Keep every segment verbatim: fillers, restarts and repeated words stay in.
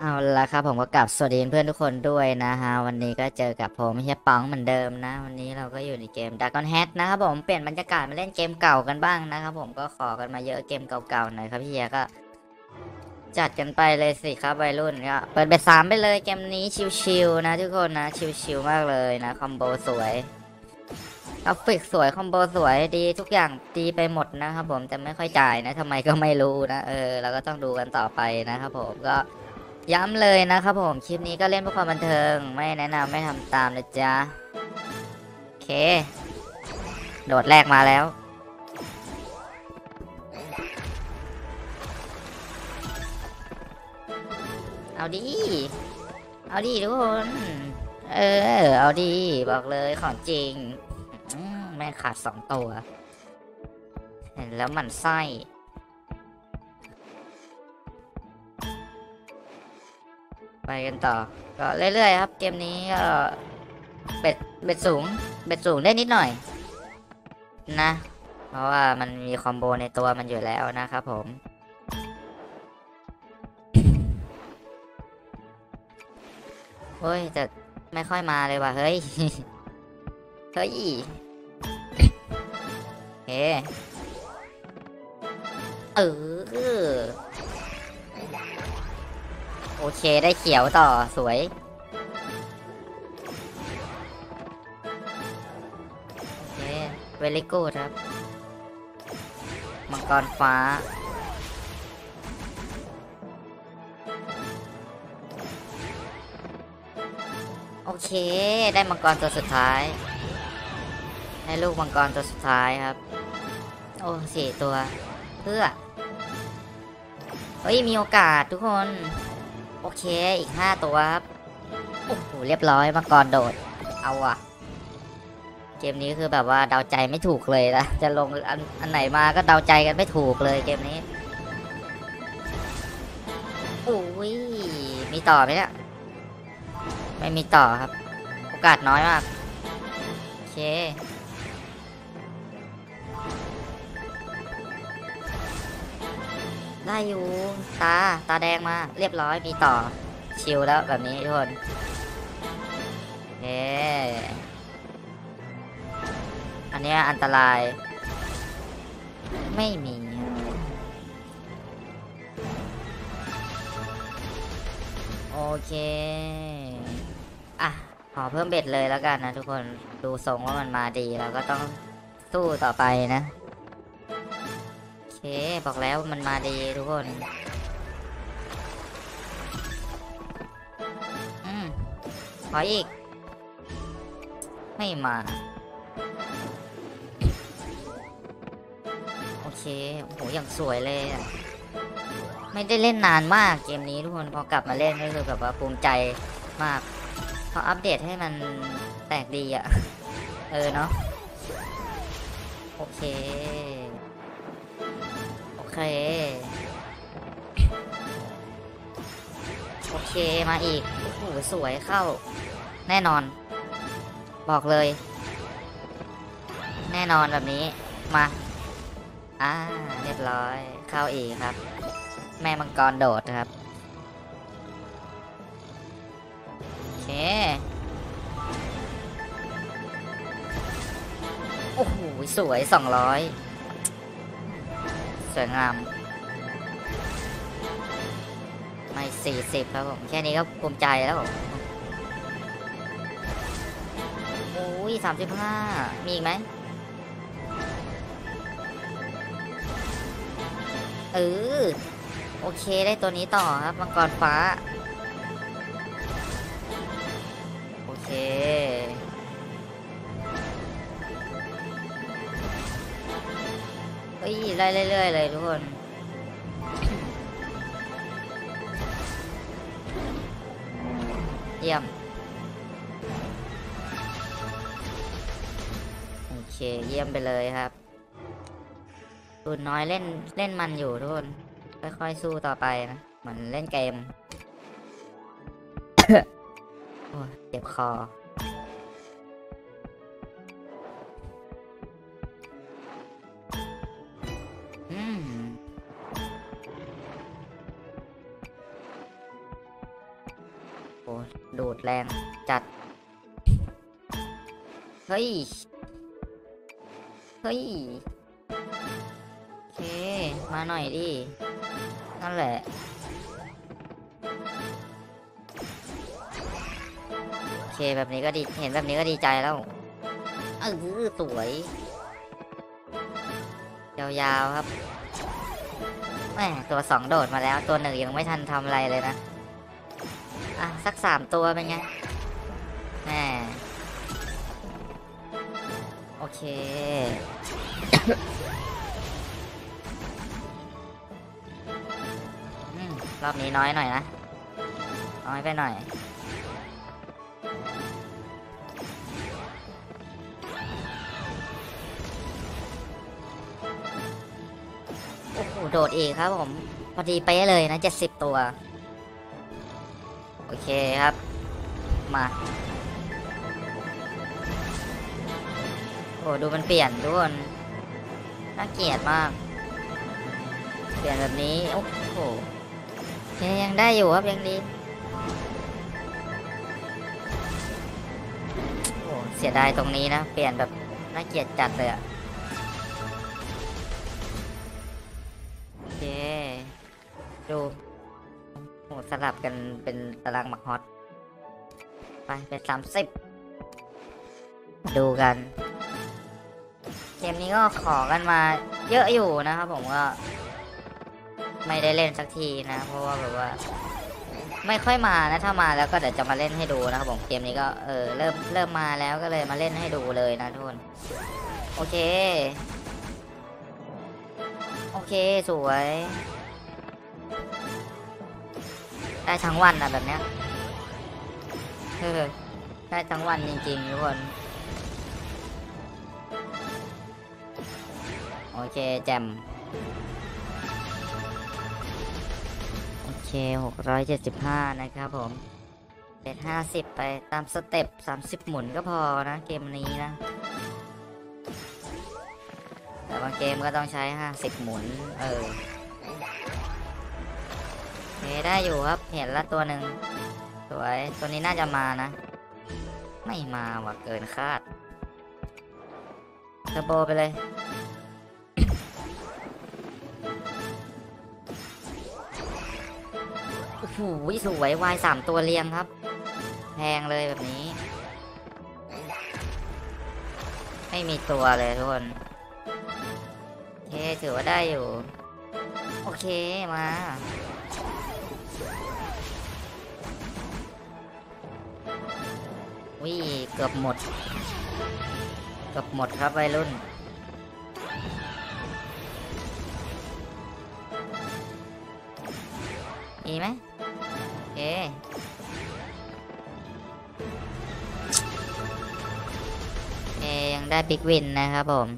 เอาละครับผมก็กลับสวัสดีเพื่อนทุกคนด้วยนะฮะวันนี้ก็เจอกับผมเฮียป๋องเหมือนเดิมนะวันนี้เราก็อยู่ในเกม Dragon Legend นะครับผมเปลี่ยนบรรยากาศมาเล่นเกมเก่ากันบ้างนะครับผมก็ขอกันมาเยอะเกมเก่าๆหน่อยครับพี่เฮียก็จัดกันไปเลยสิครับวัยรุ่นก็เปิดเบสสามไปเลยเกมนี้ชิวๆนะทุกคนนะชิวๆมากเลยนะคอมโบสวยกราฟิกสวยคอมโบสวยดีทุกอย่างดีไปหมดนะครับผมแต่ไม่ค่อยจ่ายนะทำไมก็ไม่รู้นะเออเราก็ต้องดูกันต่อไปนะครับผมก็ย้ำเลยนะครับผมคลิปนี้ก็เล่นเพื่อความบันเทิงไม่แนะนำไม่ทำตามนะจ๊ะโอเคโดดแรกมาแล้วเอาดีเอาดีทุกคนเออเอาดีบอกเลยของจริงแม่ขาดสองตัวแล้วมันไส้ไปกันต่อก็เรื่อยๆครับเกมนี้ก็เบ็ดเบ็ดสูงเบ็ดสูงได้นิดหน่อยนะเพราะว่ามันมีคอมโบในตัวมันอยู่แล้วนะครับผมเฮ้ยแต่ไม่ค่อยมาเลยว่ะเฮ้ยเฮ้ยเฮ้เออโอเคได้เขียวต่อสวยเฮ้เวลิโก้ครับมังกรฟ้าโอเคได้มังกรตัวสุดท้ายให้ลูกมังกรตัวสุดท้ายครับโอ้สี่ตัวเพื่อเฮ้ยมีโอกาสทุกคนโอเคอีกห้าตัวครับโอ้โหเรียบร้อยมังกรโดดเอาอะเกมนี้คือแบบว่าเดาใจไม่ถูกเลยนะจะลงอันอันไหนมาก็เดาใจกันไม่ถูกเลยเกมนี้อุ้ยมีต่อไหมเนี่ยไม่มีต่อครับโอกาสน้อยมากโอเคได้อยู่ตาตาแดงมาเรียบร้อยมีต่อชิลแล้วแบบนี้ทุกคนเอออันนี้อันตรายไม่มีโอเคอ่ะขอเพิ่มเบ็ดเลยแล้วกันนะทุกคนดูทรงว่ามันมาดีเราก็ต้องสู้ต่อไปนะโอเคบอกแล้วมันมาดีทุกคนอืมขออีกไม่มาโอเคโอ้โหอย่างสวยเลยอ่ะไม่ได้เล่นนานมากเกมนี้ทุกคนพอกลับมาเล่นก็คือแบบว่าภูมิใจมากพออัปเดตให้มันแตกดีอ่ะเออเนาะโอเคโอเคโอเคมาอีกโอ้โหสวยเข้าแน่นอนบอกเลยแน่นอนแบบนี้มาอ่าเรียบร้อยเข้าอีกครับแม่มังกรโดดครับโอเคโอ้โหสวยสองร้อยสวยงามไม่สี่สิบครับผมแค่นี้ก็ภูมิใจแล้วโอ้ยสามสิบห้ามีอีกไหมเออโอเคได้ตัวนี้ต่อครับมังกรฟ้าโอเคเอ้ยไล่เรื่อยๆเลยทุกคนเยี่ยมโอเคเยี่ยมไปเลยครับตูนน้อยเล่นเล่นมันอยู่ทุกคนค่อยๆสู้ต่อไปนะเหมือนเล่นเกม โอ้เจ็บคอ โอ้โดดแรงจัดเฮ้ยเฮ้ยโอเคมาหน่อยดินั่นแหละโอเคแบบนี้ก็ดีเห็นแบบนี้ก็ดีใจแล้วเออสวยยาวๆครับแหมตัวสองโดดมาแล้วตัวหนึ่งยังไม่ทันทำอะไรเลยนะอ่ะสักสามตัวเป็นไงแหมโอเค รอบนี้น้อยหน่อยนะน้อยไปหน่อยโอ้โหโดดอีกครับผมพอดีไปเลยนะเจ็ดสิบตัวโอเคครับมาโอ้ดูมันเปลี่ยนทุกคนน่าเกลียดมากเปลี่ยนแบบนี้โอ้โหยังได้อยู่ครับยังดีโอ้เสียดายตรงนี้นะเปลี่ยนแบบน่าเกลียดจัดเลยอะโอเคดูโอ้สลับกันเป็นตารางหมักฮอตไปเป็นสามสิบดูกันเกมนี้ก็ขอกันมาเยอะอยู่นะครับผมก็ไม่ได้เล่นสักทีนะเพราะว่าแบบว่าไม่ค่อยมานะถ้ามาแล้วก็เดี๋ยวจะมาเล่นให้ดูนะครับผมเกมนี้ก็เออเริ่มเริ่มมาแล้วก็เลยมาเล่นให้ดูเลยนะทุกคนโอเคโอเคสวยได้ทั้งวันนะแบบเนี้ยเออได้ทั้งวันจริงๆทุกคนโอเคแจมโอเคหกร้อยเจ็ดสิบห้านะครับผมเด็ดห้าสิบไปตามสเต็ปสามสิบหมุนก็พอนะเกมนี้นะแต่บางเกมก็ต้องใช้ห้าสิบหมุนเออเฮ้ได้อยู่ครับเห็นละตัวหนึ่งสวยตัวนี้น่าจะมานะไม่มาว่ะเกินคาดเทอร์โบไปเลยโอ้โหสวยวายสามตัวเรียงครับแพงเลยแบบนี้ไม่มีตัวเลยทุกคนโอเคถือว่าได้อยู่โอเคมาวิ่งเกือบหมดเกือบหมดครับวัยรุ่นมีไหมโอเคเอยังได้บิ๊กวินนะครับผม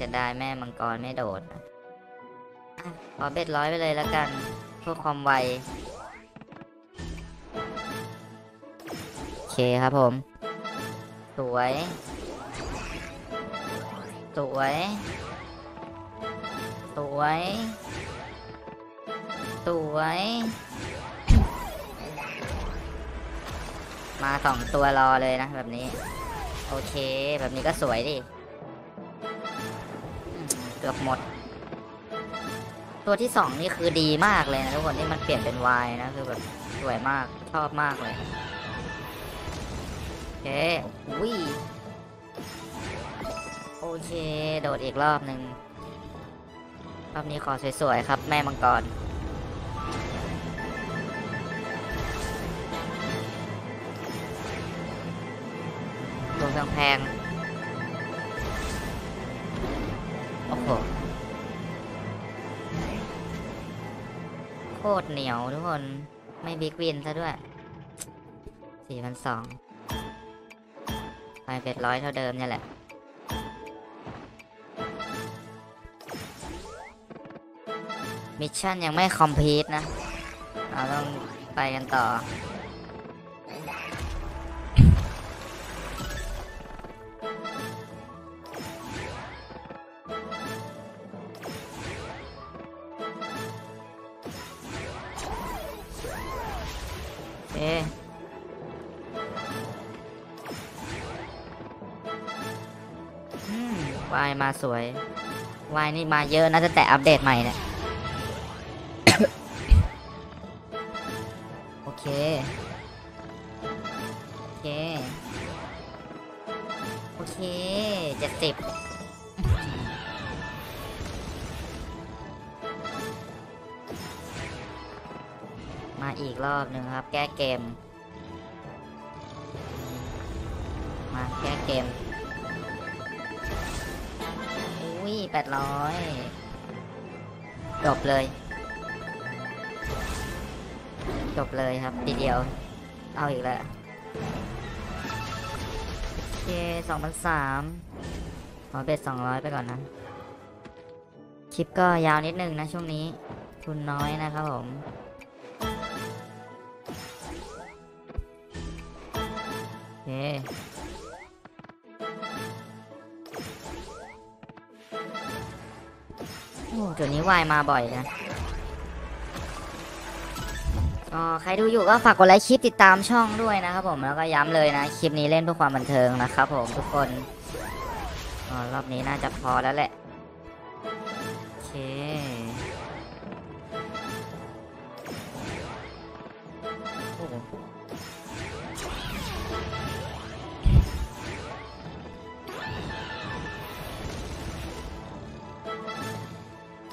จะได้แม่มังกรไม่โดดขอเบ็ดร้อยไปเลยแล้วกันเพื่อความไวโอเคครับผมสวยสวยสวยสวยมาสองตัวรอเลยนะแบบนี้โอเคแบบนี้ก็สวยดิเกือบหมดตัวที่สองนี่คือดีมากเลยนะทุกคนที่มันเปลี่ยนเป็นวายนะคือแบบสวยมากชอบมากเลยโอเคอุ้ยโอเคโดดอีกรอบหนึ่งรอบนี้ขอสวยๆครับแม่มังกรแพงแพงโอ้โหโคตรเหนียวทุกคนไม่บิ๊กวินซะด้วยสี่พันสองไปเป็ดร้อยเท่าเดิมเนี่ยแหละมิชชั่นยังไม่คอมพลีทนะเราต้องไปกันต่อ วายมาสวยวายนี่มาเยอะน่าจะแต่อัปเดตใหม่เนี่ย โอเคโอเคโอเคเจ็ดสิบมาอีกรอบหนึ่งครับแก้เกมมาแก้เกมอุ้ยแปดร้อยจบเลยจบเลยครับทีเดียวเอาอีกแล้วเย่สองพันสามขอเบ็ดสองร้อยไปก่อนนะคลิปก็ยาวนิดนึงนะช่วงนี้ทุนน้อยนะครับผมเย่จุดนี้วายมาบ่อยนะก็ใครดูอยู่ก็ฝากกดไลค์คลิปติดตามช่องด้วยนะครับผมแล้วก็ย้ำเลยนะคลิปนี้เล่นเพื่อความบันเทิงนะครับผมทุกคนรอบนี้น่าจะพอแล้วแหละโอเค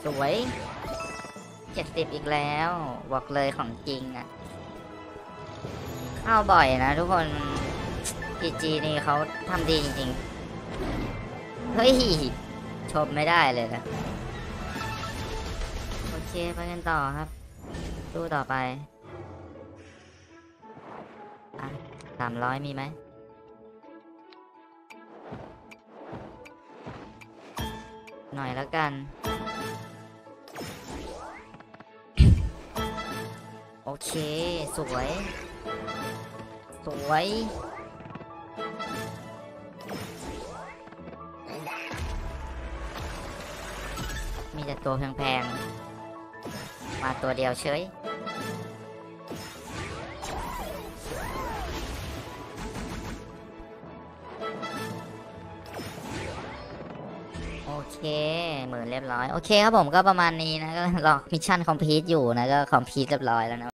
สวยเจ็ดสิบอีกแล้วบอกเลยของจริงอ่ะเข้าบ่อยนะทุกคนจีจีนี่เขาทำดีจริงๆเฮ้ยชมไม่ได้เลยนะโอเคไปกันต่อครับดูต่อไปอ่ะสามร้อยมีไหมหน่อยแล้วกันโอเคสวยสวยมีแต่ตัวแพงๆมาตัวเดียวเฉยโอเคเหมือนเรียบร้อยโอเคครับผมก็ประมาณนี้นะก็รอมิชชั่นคอมพลีทอยู่นะก็คอมพลีทเรียบร้อยแล้วนะ